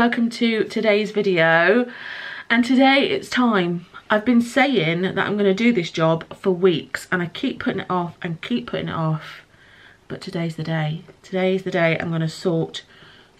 welcome to today's video. And today it's time. I've been saying that I'm going to do this job for weeks and I keep putting it off and keep putting it off. But today's the day. Today's the day I'm going to sort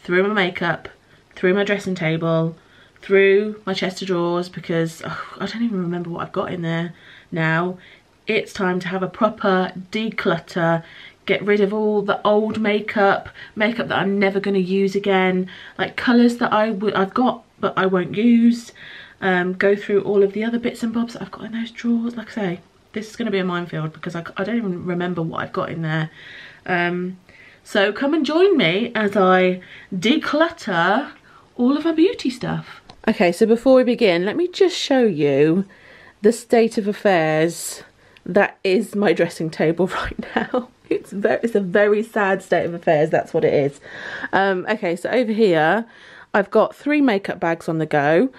through my makeup, through my dressing table, through my chest of drawers, because I don't even remember what I've got in there now. It's time to have a proper declutter. Get rid of all the old makeup that I'm never going to use again, like colours that I've got but I won't use. Go through all of the other bits and bobs that I've got in those drawers. Like I say, this is going to be a minefield because I don't even remember what I've got in there. So come and join me as I declutter all of my beauty stuff. Okay, so before we begin, let me just show you the state of affairs that is my dressing table right now. It's a very sad state of affairs, that's what it is. Okay, so over here, I've got three makeup bags on the go.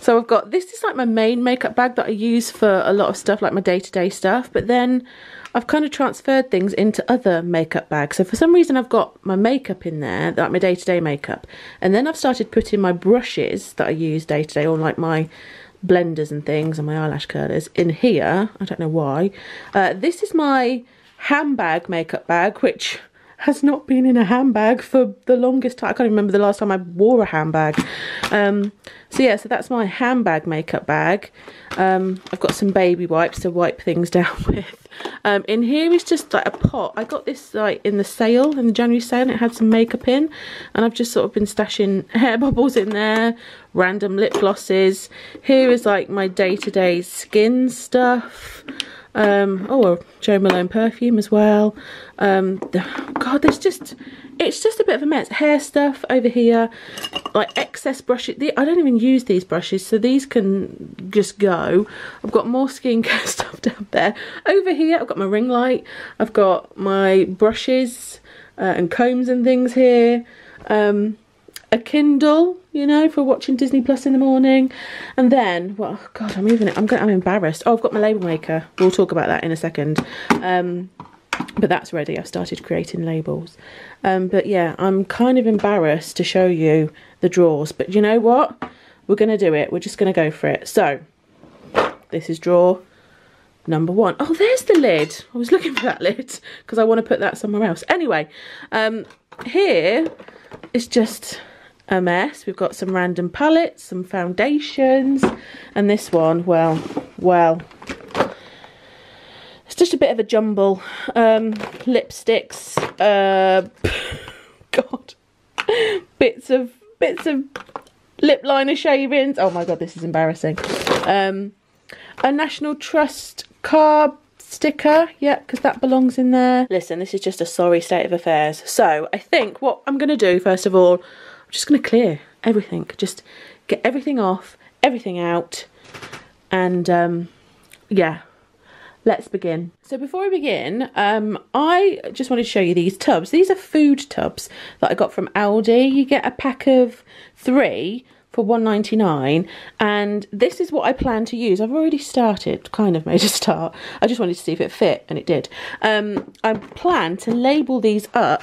So I've got, this is like my main makeup bag that I use for a lot of stuff, like my day-to-day stuff. But then I've kind of transferred things into other makeup bags. So for some reason, I've got my makeup in there, like my day-to-day makeup. And then I've started putting my brushes that I use day-to-day, or like my blenders and things and my eyelash curlers in here. I don't know why. This is my handbag makeup bag, which has not been in a handbag for the longest time. I can't remember the last time I wore a handbag. So yeah, so that's my handbag makeup bag. I've got some baby wipes to wipe things down with. In here is just like a pot. I got this like in the sale, in the January sale, and it had some makeup in, and I've just sort of been stashing hair bubbles in there, random lip glosses. Here is like my day-to-day skin stuff. Oh, Joe Malone perfume as well. God, there's just, it's just a bit of a mess. Hair stuff over here, like excess brushes. I don't even use these brushes, so these can just go. I've got more skincare stuff down there. Over here, I've got my ring light. I've got my brushes and combs and things here. A Kindle, you know, for watching Disney Plus in the morning. And then, well, God, I'm embarrassed. Oh, I've got my label maker. We'll talk about that in a second. But that's ready. I've started creating labels. But yeah, I'm kind of embarrassed to show you the drawers. But you know what? We're going to do it. We're just going to go for it. So, this is drawer number one. Oh, there's the lid. I was looking for that lid because I want to put that somewhere else. Anyway, here is just a mess. We've got some random palettes, some foundations, and this one, well, it's just a bit of a jumble. Lipsticks, God, bits of lip liner shavings. Oh my God, this is embarrassing. A National Trust card sticker, yeah, because that belongs in there. Listen, this is just a sorry state of affairs. So I think what I'm going to do, first of all, I'm just going to clear everything, just get everything off, everything out, and yeah, let's begin. So before I begin, I just wanted to show you these tubs. These are food tubs that I got from Aldi. You get a pack of three for £1.99, and this is what I plan to use. I've already started, kind of made a start. I just wanted to see if it fit, and it did. I plan to label these up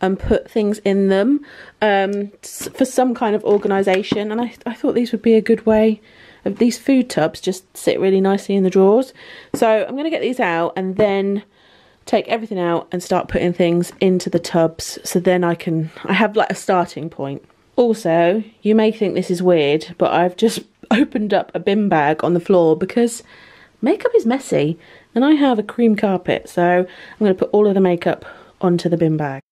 and put things in them for some kind of organisation, and I thought these would be a good way. These food tubs just sit really nicely in the drawers. So I'm going to get these out and then take everything out and start putting things into the tubs, so then I have like a starting point. Also, you may think this is weird, but I've just opened up a bin bag on the floor because makeup is messy and I have a cream carpet, so I'm going to put all of the makeup onto the bin bag.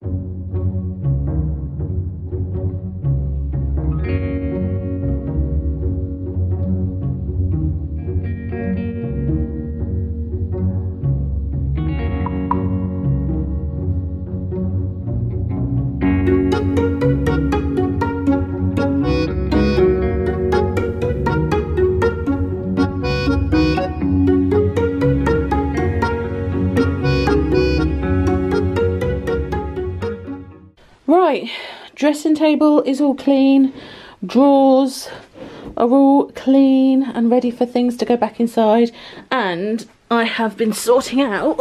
Dressing table is all clean, drawers are all clean and ready for things to go back inside, and I have been sorting out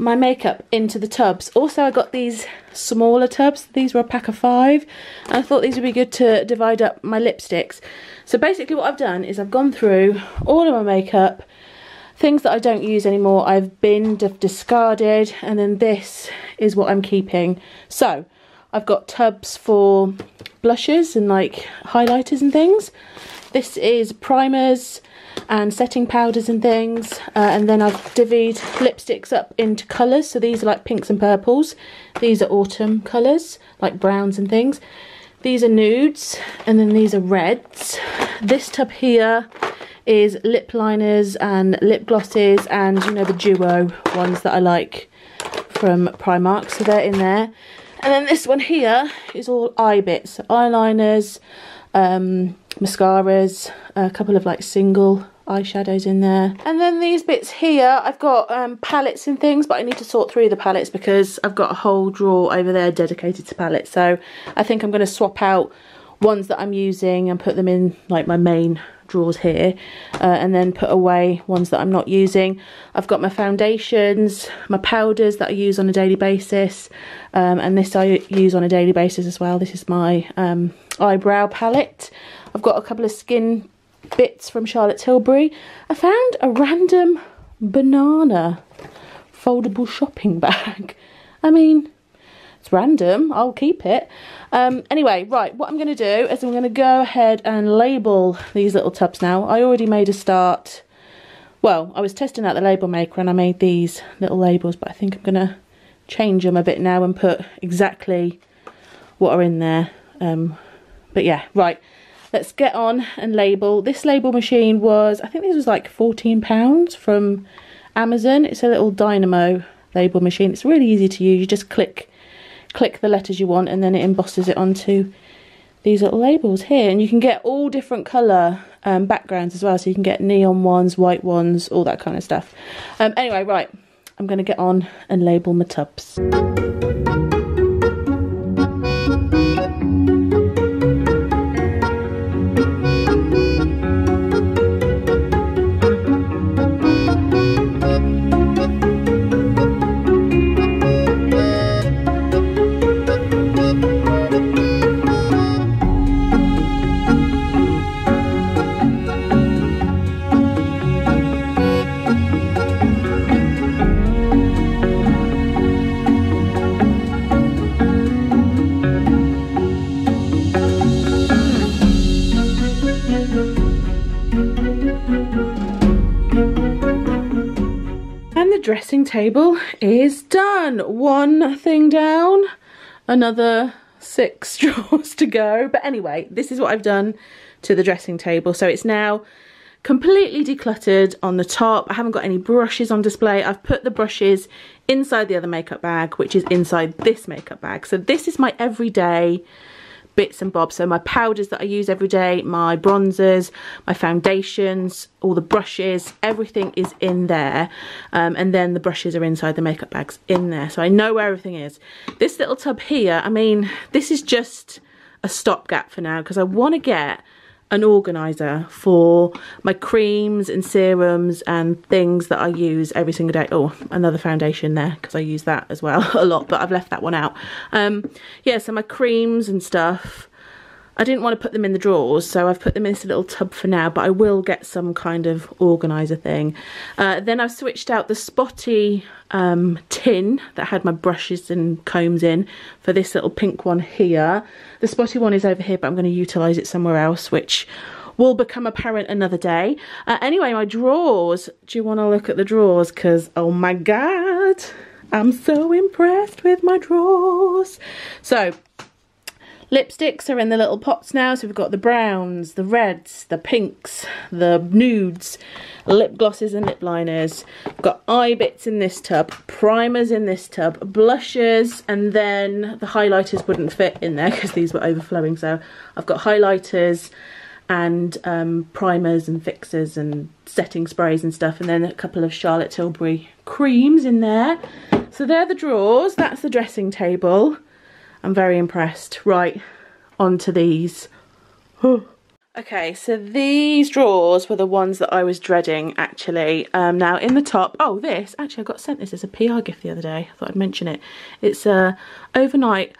my makeup into the tubs. Also, I got these smaller tubs. These were a pack of 5, and I thought these would be good to divide up my lipsticks. So basically what I've done is I've gone through all of my makeup, things that I don't use anymore, I've binned, I've discarded, and then this is what I'm keeping. So I've got tubs for blushes and like highlighters and things. This is primers and setting powders and things, and then I've divvied lipsticks up into colours. So these are like pinks and purples, these are autumn colours like browns and things, these are nudes, and then these are reds. This tub here is lip liners and lip glosses, and you know, the duo ones that I like from Primark, so they're in there. And then this one here is all eye bits, so eyeliners, mascaras, a couple of like single eyeshadows in there. And then these bits here, I've got palettes and things, but I need to sort through the palettes because I've got a whole drawer over there dedicated to palettes. So I think I'm going to swap out ones that I'm using and put them in like my main drawers here, and then put away ones that I'm not using. I've got my foundations, my powders that I use on a daily basis, and this I use on a daily basis as well. This is my eyebrow palette. I've got a couple of skin bits from Charlotte Tilbury. I found a random banana foldable shopping bag. I mean, it's random, I'll keep it. Anyway, right, what I'm going to do is I'm going to go ahead and label these little tubs now. I already made a start. Well, I was testing out the label maker and I made these little labels, but I think I'm going to change them a bit now and put exactly what are in there. But yeah, right, let's get on and label. This label machine was, I think this was like £14 from Amazon. It's a little dynamo label machine. It's really easy to use. You just click the letters you want and then it embosses it onto these little labels here, and you can get all different colour backgrounds as well, so you can get neon ones, white ones, all that kind of stuff. Anyway, right, I'm going to get on and label my tubs. Dressing table is done. One thing down, another 6 drawers to go. But anyway, this is what I've done to the dressing table. So it's now completely decluttered on the top. I haven't got any brushes on display. I've put the brushes inside the other makeup bag, which is inside this makeup bag. So this is my everyday bits and bobs, so my powders that I use every day, my bronzers, my foundations, all the brushes, everything is in there, and then the brushes are inside the makeup bags in there, so I know where everything is. This little tub here, I mean, this is just a stopgap for now because I want to get an organiser for my creams and serums and things that I use every single day. Oh, another foundation there because I use that as well a lot, but I've left that one out. Yeah, so my creams and stuff, I didn't want to put them in the drawers, so I've put them in this little tub for now, but I will get some kind of organiser thing. Then I've switched out the spotty tin that had my brushes and combs in for this little pink one here. The spotty one is over here, but I'm going to utilise it somewhere else, which will become apparent another day. Anyway, my drawers. Do you want to look at the drawers? Because, oh my God, I'm so impressed with my drawers. So lipsticks are in the little pots now, so we've got the browns, the reds, the pinks, the nudes, lip glosses and lip liners. We've got eye bits in this tub, primers in this tub, blushes, and then the highlighters wouldn't fit in there because these were overflowing, so I've got highlighters and primers and fixers and setting sprays and stuff, and then a couple of Charlotte Tilbury creams in there. So they're the drawers, that's the dressing table. I'm very impressed. Right, onto these. Okay, so these drawers were the ones that I was dreading, actually. Now, in the top, oh, this. Actually, I got sent this as a PR gift the other day. I thought I'd mention it. It's an overnight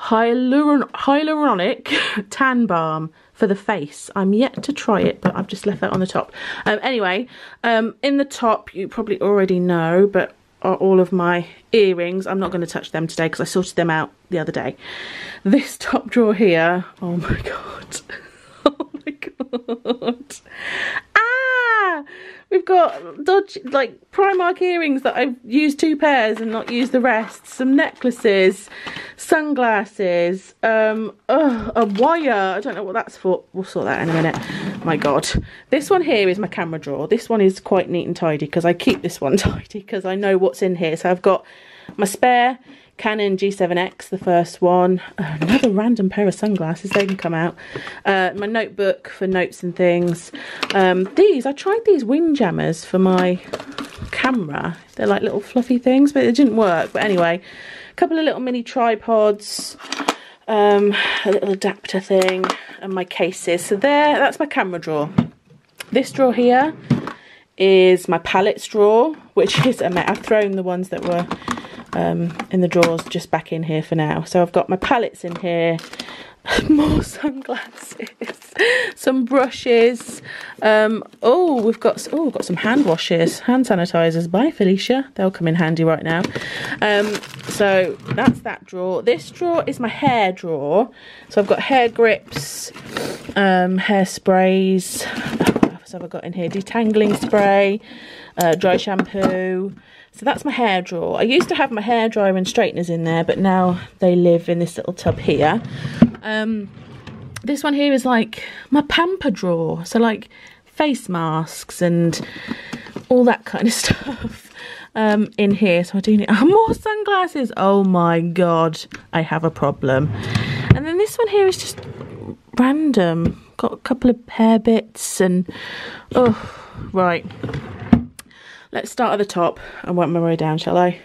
hyaluronic tan balm for the face. I'm yet to try it, but I've just left that on the top. Anyway, in the top, you probably already know, but are all of my earrings. I'm not going to touch them today because I sorted them out the other day. This top drawer here, oh my God. Ah, we've got dodgy, like, Primark earrings that I've used two pairs and not used the rest, some necklaces, sunglasses, a wire. I don't know what that's for. We'll sort that in a minute. My God, this one here is my camera drawer. This one is quite neat and tidy because I keep this one tidy because I know what's in here. So I've got my spare Canon G7X, the first one, another random pair of sunglasses, they can come out, my notebook for notes and things. These, I tried these windjammers for my camera. They're like little fluffy things, but it didn't work. But anyway, a couple of little mini tripods, a little adapter thing, and my cases. So there, that's my camera drawer. This drawer here is my palettes drawer, which is a mess. I've thrown the ones that were in the drawers just back in here for now. So I've got my palettes in here, more sunglasses, some brushes. Oh, we've got some hand washes, hand sanitizers. Bye, Felicia. They'll come in handy right now. So that's that drawer. This drawer is my hair drawer. So I've got hair grips, hair sprays. So I've got in here detangling spray, dry shampoo. So that's my hair drawer. I used to have my hair dryer and straighteners in there, but now they live in this little tub here. This one here is like my pamper drawer, so like face masks and all that kind of stuff in here. So I do need more sunglasses. Oh my God, I have a problem. And then this one here is just random. Got a couple of hair bits and, oh, right. Let's start at the top and work my way down, shall I?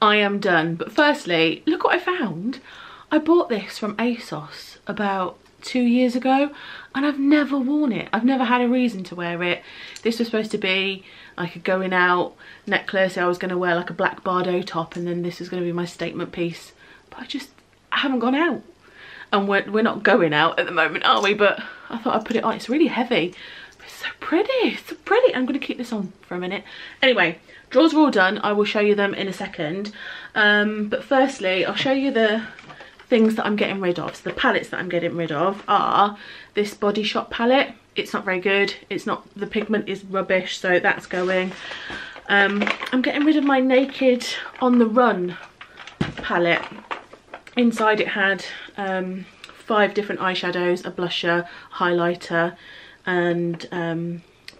I am done, but firstly, look what I found. I bought this from ASOS about 2 years ago and I've never worn it. I've never had a reason to wear it. This was supposed to be like a going out necklace. I was going to wear like a black Bardot top and then this was going to be my statement piece, but I haven't gone out, and we're not going out at the moment, are we? But I thought I'd put it on. It's really heavy. So pretty, it's so pretty. I'm going to keep this on for a minute. Anyway, drawers are all done. I will show you them in a second. But firstly, I'll show you the things that I'm getting rid of. So the palettes that I'm getting rid of are this Body Shop palette. It's not very good. It's not, the pigment is rubbish, so that's going. I'm getting rid of my Naked On The Run palette. Inside it had 5 different eyeshadows, a blusher, highlighter, and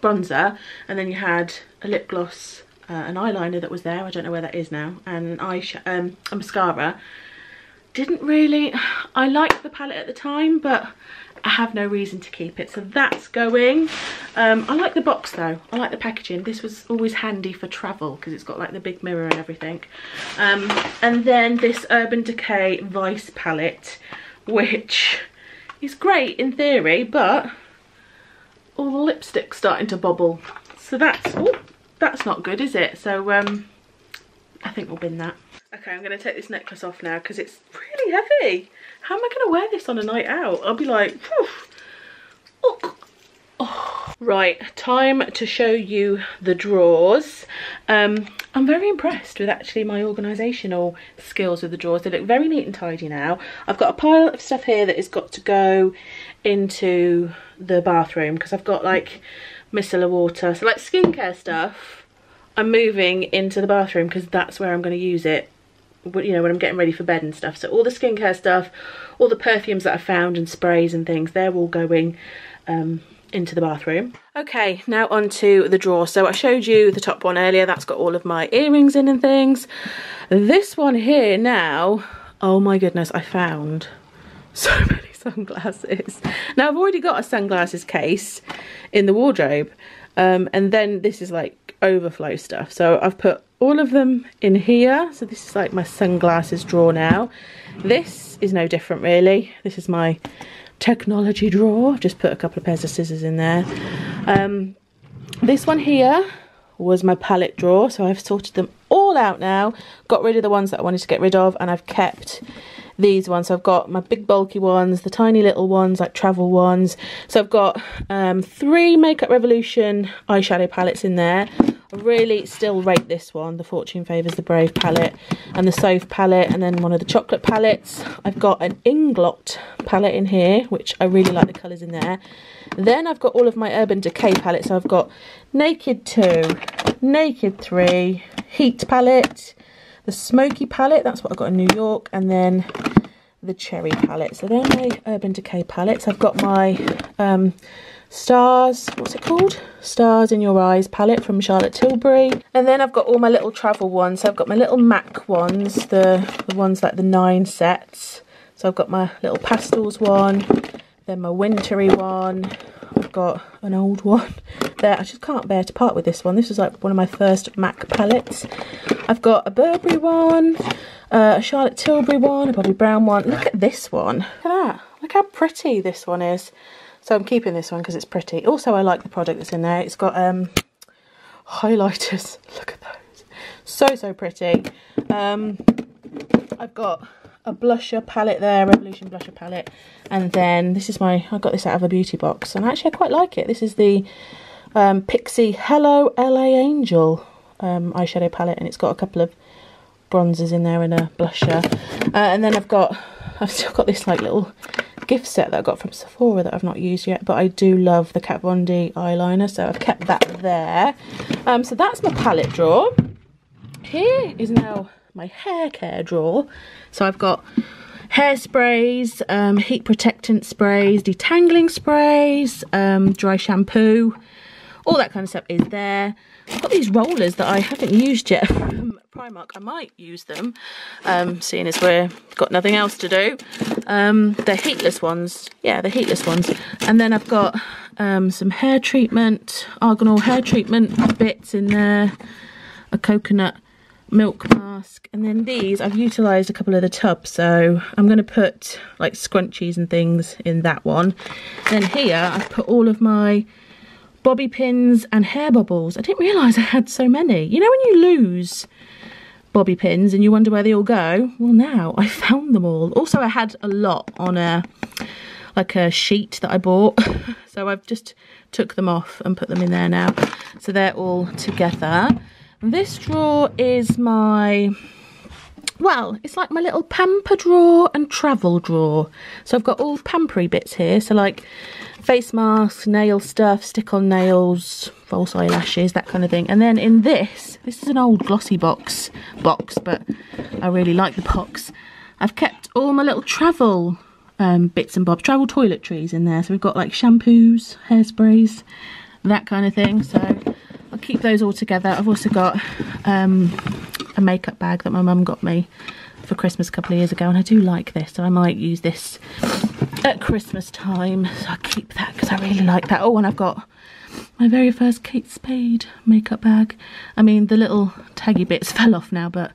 bronzer, and then you had a lip gloss, an eyeliner that was there, I don't know where that is now, and an a mascara. Didn't really, I liked the palette at the time, but I have no reason to keep it, so that's going. I like the box though, I like the packaging. This was always handy for travel because it's got like the big mirror and everything. And then this Urban Decay Vice palette, which is great in theory, but all the lipstick's starting to bobble, so that's not good, is it? So I think we'll bin that. Okay, I'm going to take this necklace off now because it's really heavy. How am I going to wear this on a night out? I'll be like, oh. Oh. Right, time to show you the drawers. I'm very impressed with actually my organisational skills with the drawers. They look very neat and tidy now. I've got a pile of stuff here that has got to go into the bathroom because I've got like micellar water, so like skincare stuff I'm moving into the bathroom because that's where I'm going to use it, you know, when I'm getting ready for bed and stuff. So all the skincare stuff, all the perfumes that I found and sprays and things, they're all going into the bathroom. Okay, now onto the drawer. So I showed you the top one earlier, that's got all of my earrings in and things. This one here now, oh my goodness, I found so many sunglasses. Now I've already got a sunglasses case in the wardrobe, and then this is like overflow stuff, so I've put all of them in here. So this is like my sunglasses drawer now. This is no different really, this is my technology drawer. I've just put a couple of pairs of scissors in there. This one here was my palette drawer, so I've sorted them all out now, got rid of the ones that I wanted to get rid of, and I've kept these ones. So I've got my big bulky ones, the tiny little ones, like travel ones. So I've got 3 Makeup Revolution eyeshadow palettes in there. I really still rate this one, the Fortune Favors the Brave palette and the Soave palette, and then one of the chocolate palettes. I've got an Inglot palette in here, which I really like the colours in there. Then I've got all of my Urban Decay palettes. So I've got Naked Two, Naked Three, Heat palette, the Smoky palette, that's what I got in New York, and then the Cherry palette. So they're my Urban Decay palettes. I've got my Stars, what's it called? Stars in Your Eyes palette from Charlotte Tilbury. And then I've got all my little travel ones. So I've got my little MAC ones, the ones like the 9 sets. So I've got my little pastels one, then my wintry one. I've got an old one there. I just can't bear to part with this one. This was like one of my first MAC palettes. I've got a Burberry one, a Charlotte Tilbury one, a Bobbi Brown one. Look at this one. Look at that. Look how pretty this one is. So I'm keeping this one because it's pretty. Also, I like the product that's in there. It's got highlighters. Look at those. So, so pretty. I've got a blusher palette there, Revolution blusher palette. And then this is my, I got this out of a beauty box. And actually, I quite like it. This is the Pixi Hello LA Angel eyeshadow palette. And it's got a couple of bronzers in there and a blusher. And then I've still got this like little gift set that I got from Sephora that I've not used yet, but I do love the Kat Von D eyeliner, so I've kept that there. So that's my palette drawer. Here is now my hair care drawer. So I've got hair sprays, heat protectant sprays, detangling sprays, dry shampoo, all that kind of stuff is there. I've got these rollers that I haven't used yet from Primark. I might use them, seeing as we've got nothing else to do. They're heatless ones. Yeah, they're heatless ones. And then I've got some hair treatment, Arganol hair treatment bits in there, a coconut milk mask, and then these, I've utilised a couple of the tubs, so I'm going to put like scrunchies and things in that one. Then here, I've put all of my bobby pins and hair bubbles. I didn't realise I had so many. You know when you lose bobby pins and you wonder where they all go? Well, now I found them all. Also, I had a lot on a sheet that I bought. So I've just took them off and put them in there now. So they're all together. This drawer is my, well, it's like my little pamper drawer and travel drawer. So I've got all pampery bits here. So like face masks, nail stuff, stick-on nails, false eyelashes, that kind of thing. And then in this is an old glossy box, but I really like the box. I've kept all my little travel bits and bobs, travel toiletries in there. So we've got like shampoos, hairsprays, that kind of thing. So I'll keep those all together. I've also got a makeup bag that my mum got me for Christmas a couple of years ago, and I do like this, so I might use this at Christmas time, so I'll keep that because I really like that. Oh, and I've got my very first Kate Spade makeup bag. I mean, the little taggy bits fell off now, but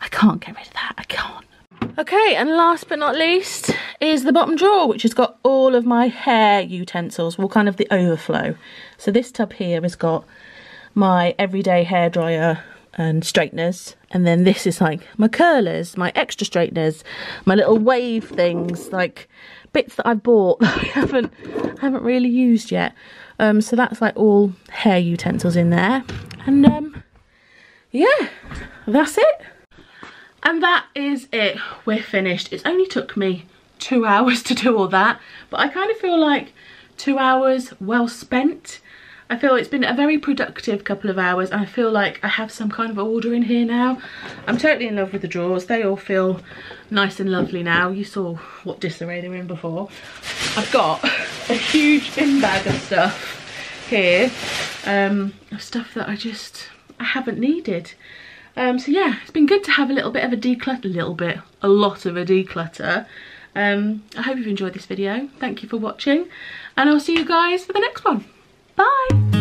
I can't get rid of that. I can't. Okay, and last but not least is the bottom drawer, which has got all of my hair utensils, well, kind of the overflow. So this tub here has got my everyday hairdryer and straighteners, and then this is like my curlers, my extra straighteners, my little wave things, like bits that I bought that I haven't really used yet. So that's like all hair utensils in there, and yeah, that's it. And that is it. We're finished. It's only took me 2 hours to do all that, but I kind of feel like 2 hours well spent. I feel it's been a very productive couple of hours, and I feel like I have some kind of order in here now. I'm totally in love with the drawers. They all feel nice and lovely now. You saw what disarray they were in before. I've got a huge bin bag of stuff here, of stuff that I haven't needed. So yeah, it's been good to have a little bit of a declutter, a lot of a declutter. I hope you've enjoyed this video. Thank you for watching, and I'll see you guys for the next one. Bye.